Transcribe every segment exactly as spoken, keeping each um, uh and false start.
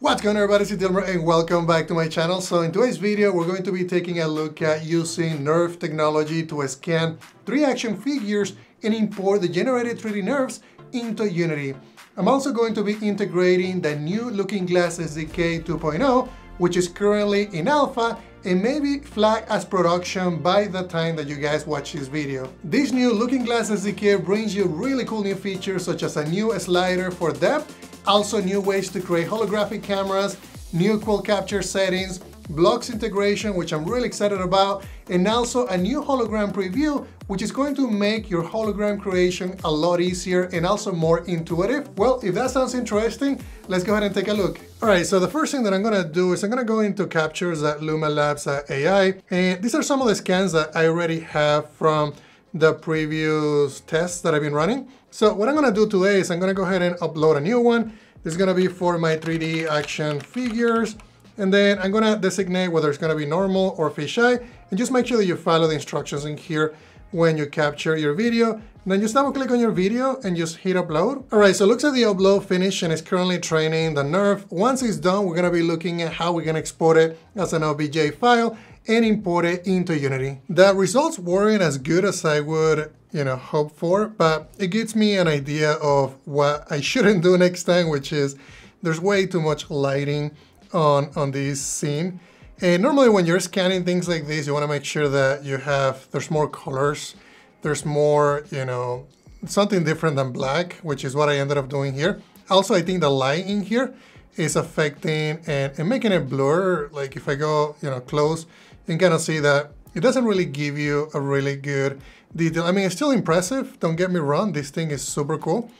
What's going on, everybody? It's Dilmer and welcome back to my channel. So in today's video, we're going to be taking a look at using NeRF technology to scan three action figures and import the generated three D NeRFs into Unity. I'm also going to be integrating the new Looking Glass S D K two point oh, which is currently in alpha and may be flagged as production by the time that you guys watch this video. This new Looking Glass S D K brings you really cool new features such as a new slider for depth, also new ways to create holographic cameras, new Quill Capture settings, blocks integration, which I'm really excited about, and also a new hologram preview, which is going to make your hologram creation a lot easier and also more intuitive. Well, if that sounds interesting, let's go ahead and take a look. All right, so the first thing that I'm gonna do is I'm gonna go into captures at Luma Labs A I, and these are some of the scans that I already have from the previous tests that I've been running. So what I'm gonna do today is I'm gonna go ahead and upload a new one. This is gonna be for my three D action figures. And then I'm gonna designate whether it's gonna be normal or fisheye. And just make sure that you follow the instructions in here when you capture your video. And then just double click on your video and just hit upload. All right, so it looks like the upload finished and it's currently training the NeRF. Once it's done, we're gonna be looking at how we can export it as an O B J file and import it into Unity. The results weren't as good as I would, you know, hope for, but it gives me an idea of what I shouldn't do next time, which is there's way too much lighting on, on this scene. And normally when you're scanning things like this, you wanna make sure that you have, there's more colors, there's more, you know, something different than black, which is what I ended up doing here. Also, I think the light in here is affecting and, and making it blur. Like if I go, you know, close, you can kind of see that it doesn't really give you a really good detail. I mean, it's still impressive, don't get me wrong, this thing is super cool.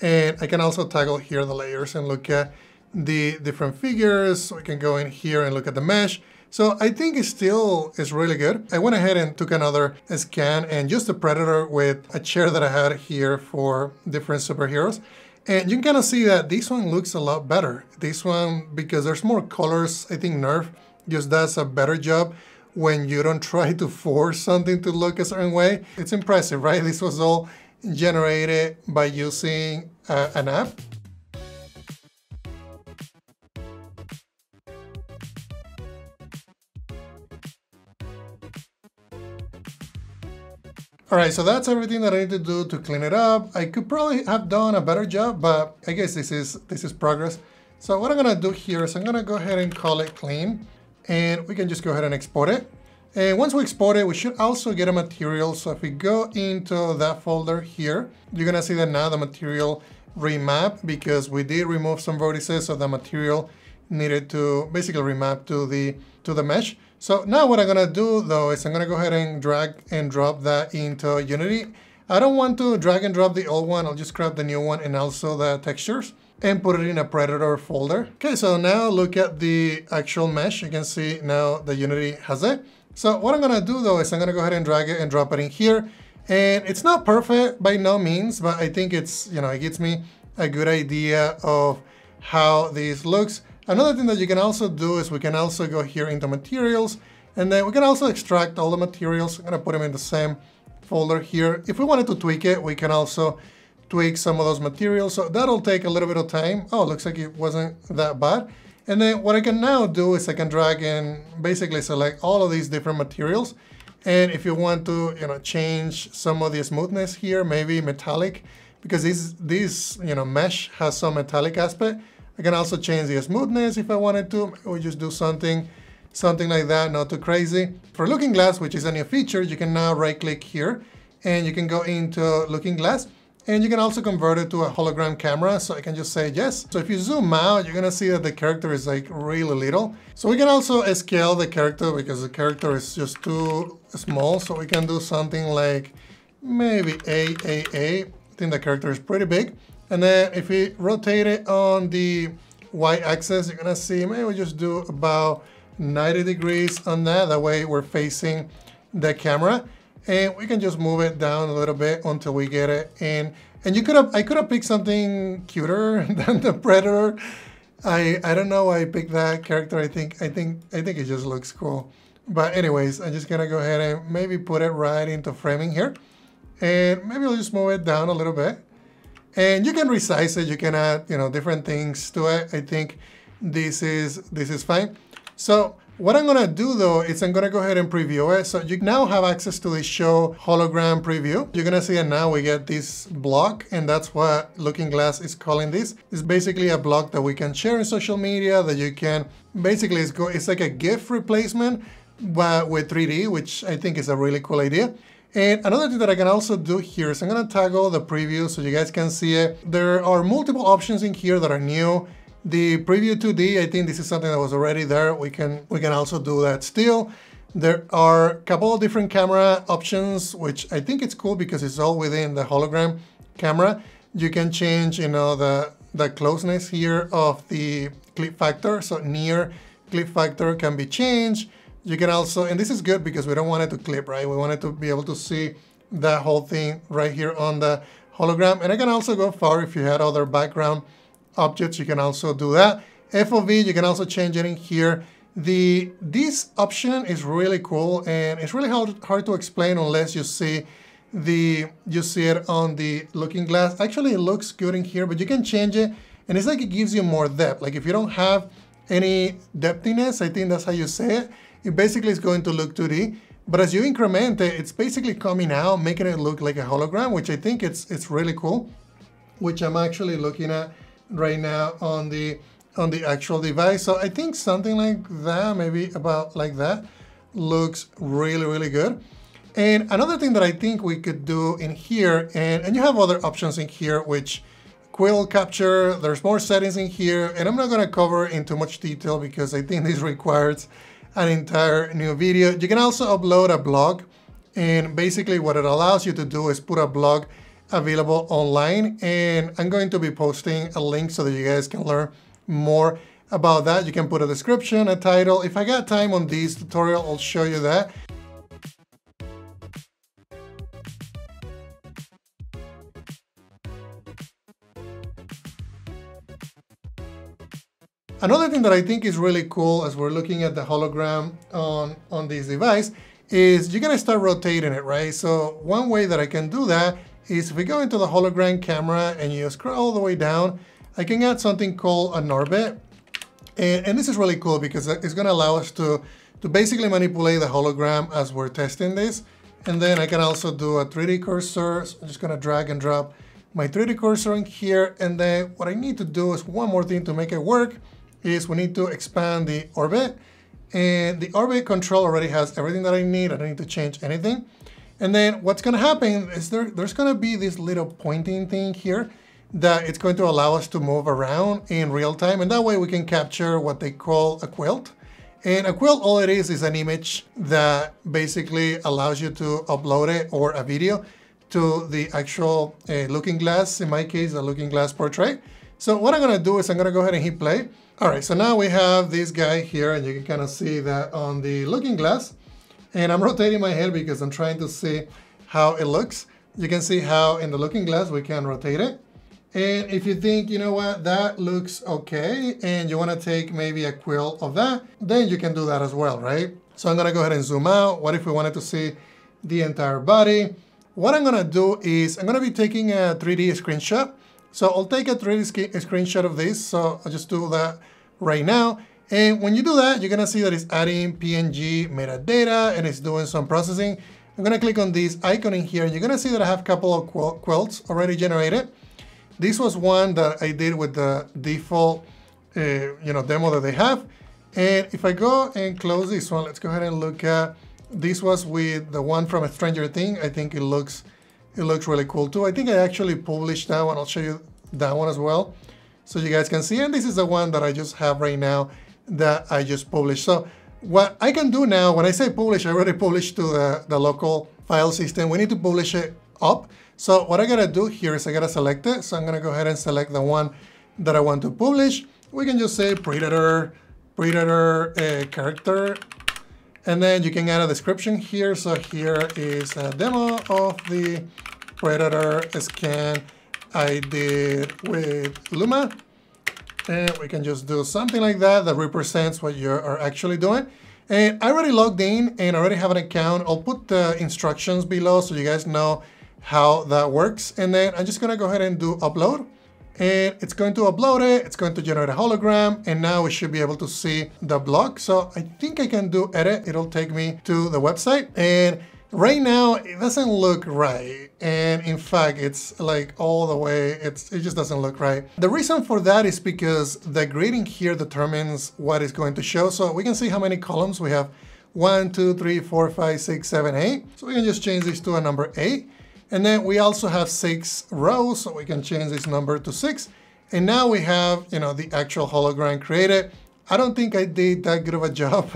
And I can also toggle here the layers and look at the different figures. So I can go in here and look at the mesh. So I think it still is really good. I went ahead and took another scan and used the Predator with a chair that I had here for different superheroes. And you can kind of see that this one looks a lot better. This one, because there's more colors, I think NeRF just does a better job when you don't try to force something to look a certain way. It's impressive, right? This was all generated by using uh, an app. All right, so that's everything that I need to do to clean it up. I could probably have done a better job, but I guess this is this is progress. So what I'm gonna do here is I'm gonna go ahead and call it clean, and we can just go ahead and export it. And once we export it, we should also get a material. So if we go into that folder here, you're gonna see that now the material remap, because we did remove some vertices, so the material needed to basically remap to the to the mesh. So now what I'm gonna do though is I'm gonna go ahead and drag and drop that into Unity. I don't want to drag and drop the old one, I'll just grab the new one and also the textures and put it in a Predator folder. Okay, so now look at the actual mesh. You can see now the Unity has it. So what I'm gonna do though is I'm gonna go ahead and drag it and drop it in here. And it's not perfect by no means, but I think it's, you know, it gives me a good idea of how this looks. Another thing that you can also do is we can also go here into materials, and then we can also extract all the materials. I'm gonna put them in the same folder here. If we wanted to tweak it, we can also tweak some of those materials. So that'll take a little bit of time. Oh, looks like it wasn't that bad. And then what I can now do is I can drag and basically select all of these different materials. And if you want to, you know, change some of the smoothness here, maybe metallic, because this, this you know, mesh has some metallic aspect. I can also change the smoothness if I wanted to, or just do something, something like that, not too crazy. For Looking Glass, which is a new feature, you can now right click here and you can go into Looking Glass, and you can also convert it to a hologram camera. So I can just say yes. So if you zoom out, you're gonna see that the character is like really little. So we can also scale the character because the character is just too small. So we can do something like maybe triple A. I think the character is pretty big. And then if we rotate it on the y-axis, you're gonna see, maybe we just do about ninety degrees on that. That way we're facing the camera. And we can just move it down a little bit until we get it in. And you could have, I could have picked something cuter than the Predator. I I don't know why I picked that character. I think I think I think it just looks cool. But anyways, I'm just gonna go ahead and maybe put it right into framing here. And maybe I'll just move it down a little bit. And you can resize it, you can add, you know, different things to it. I think This is, this is fine. So what I'm gonna do though, is I'm gonna go ahead and preview it. So you now have access to the show hologram preview. You're gonna see that now we get this block, and that's what Looking Glass is calling this. It's basically a block that we can share in social media, that you can, basically it's, go, it's like a GIF replacement, but with three D, which I think is a really cool idea. And another thing that I can also do here is I'm gonna tag all the preview so you guys can see it. There are multiple options in here that are new. The preview two D, I think this is something that was already there. We can, we can also do that still. There are a couple of different camera options, which I think it's cool because it's all within the hologram camera. You can change, you know, the, the closeness here of the clip factor. So near clip factor can be changed. You can also, and this is good because we don't want it to clip, right? We wanted to be able to see that whole thing right here on the hologram. And I can also go far. If you had other background objects, you can also do that. F O V, you can also change it in here. The, this option is really cool, and it's really hard, hard to explain unless you see the, you see it on the Looking Glass. Actually, it looks good in here, but you can change it. And it's like, it gives you more depth. Like if you don't have any depthiness, I think that's how you say it. It basically is going to look two D, but as you increment it, it's basically coming out, making it look like a hologram, which I think it's it's really cool, which I'm actually looking at right now on the on the actual device. So I think something like that, maybe about like that, looks really, really good. And another thing that I think we could do in here, and, and you have other options in here, which Quill Capture, there's more settings in here, and I'm not gonna cover in too much detail because I think this requires an entire new video. You can also upload a blog, and basically what it allows you to do is put a blog available online, and I'm going to be posting a link so that you guys can learn more about that. You can put a description, a title. If I got time on this tutorial, I'll show you that. Another thing that I think is really cool as we're looking at the hologram on, on this device is you're gonna start rotating it, right? So one way that I can do that is if we go into the hologram camera and you scroll all the way down, I can add something called an orbit. And, and this is really cool because it's gonna allow us to, to basically manipulate the hologram as we're testing this. And then I can also do a three D cursor. So I'm just gonna drag and drop my three D cursor in here. And then what I need to do is one more thing to make it work. Is we need to expand the orbit, and the orbit control already has everything that I need. I don't need to change anything. And then what's gonna happen is there, there's gonna be this little pointing thing here that it's going to allow us to move around in real time. And that way we can capture what they call a quilt. And a quilt, all it is, is an image that basically allows you to upload it or a video to the actual uh, Looking Glass, in my case, the Looking Glass portrait. So what I'm gonna do is I'm gonna go ahead and hit play. All right, so now we have this guy here, and you can kind of see that on the Looking Glass. And I'm rotating my head because I'm trying to see how it looks. You can see how in the Looking Glass we can rotate it. And if you think, you know what, that looks okay, and you wanna take maybe a quill of that, then you can do that as well, right? So I'm gonna go ahead and zoom out. What if we wanted to see the entire body? What I'm gonna do is I'm gonna be taking a three D screenshot. So I'll take a three D screenshot of this. So I'll just do that right now. And when you do that, you're gonna see that it's adding P N G metadata and it's doing some processing. I'm gonna click on this icon in here. And you're gonna see that I have a couple of quil quilts already generated. This was one that I did with the default uh, you know, demo that they have. And if I go and close this one, let's go ahead and look at, this was with the one from a Stranger Things. I think it looks It looks really cool too. I think I actually published that one. I'll show you that one as well, so you guys can see. And this is the one that I just have right now that I just published. So what I can do now, when I say publish, I already published to the, the local file system. We need to publish it up. So what I gotta do here is I gotta select it. So I'm gonna go ahead and select the one that I want to publish. We can just say Predator, Predator uh, character. And then you can add a description here. So here is a demo of the Predator scan I did with Luma. And we can just do something like that that represents what you are actually doing. And I already logged in and I already have an account. I'll put the instructions below so you guys know how that works. And then I'm just gonna go ahead and do upload. and it's going to upload it, it's going to generate a hologram, and now we should be able to see the block. So I think I can do edit, it'll take me to the website, and right now it doesn't look right, and in fact it's like all the way, it's, it just doesn't look right. The reason for that is because the grading here determines what it's going to show. So we can see how many columns we have, one, two, three, four, five, six, seven, eight. So we can just change this to a number eight. And then we also have six rows, so we can change this number to six. And now we have, you know, the actual hologram created. I don't think I did that good of a job.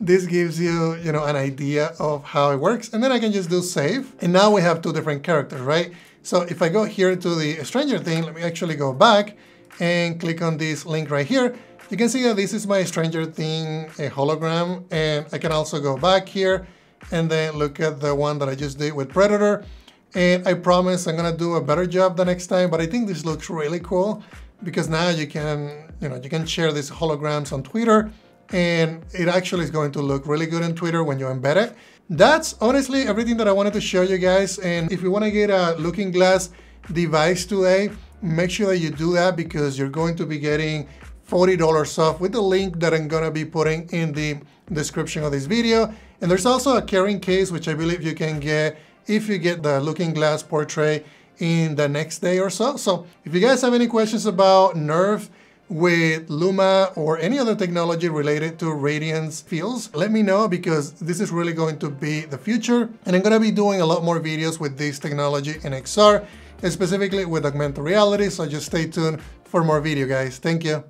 This gives you, you know, an idea of how it works. And then I can just do save. And now we have two different characters, right? So if I go here to the Stranger Things, let me actually go back and click on this link right here. You can see that this is my Stranger Things hologram. And I can also go back here and then look at the one that I just did with Predator. And I promise I'm gonna do a better job the next time, but I think this looks really cool because now you can, you know, you can share these holograms on Twitter. And it actually is going to look really good on Twitter when you embed it. That's honestly everything that I wanted to show you guys. And if you want to get a Looking Glass device today, make sure that you do that because you're going to be getting forty dollars off with the link that I'm going to be putting in the description of this video. And there's also a carrying case, which I believe you can get if you get the Looking Glass Portrait in the next day or so. So if you guys have any questions about nerf, with Luma or any other technology related to radiance fields, let me know because this is really going to be the future. And I'm going to be doing a lot more videos with this technology in X R, and specifically with augmented reality. So just stay tuned for more video, guys. Thank you.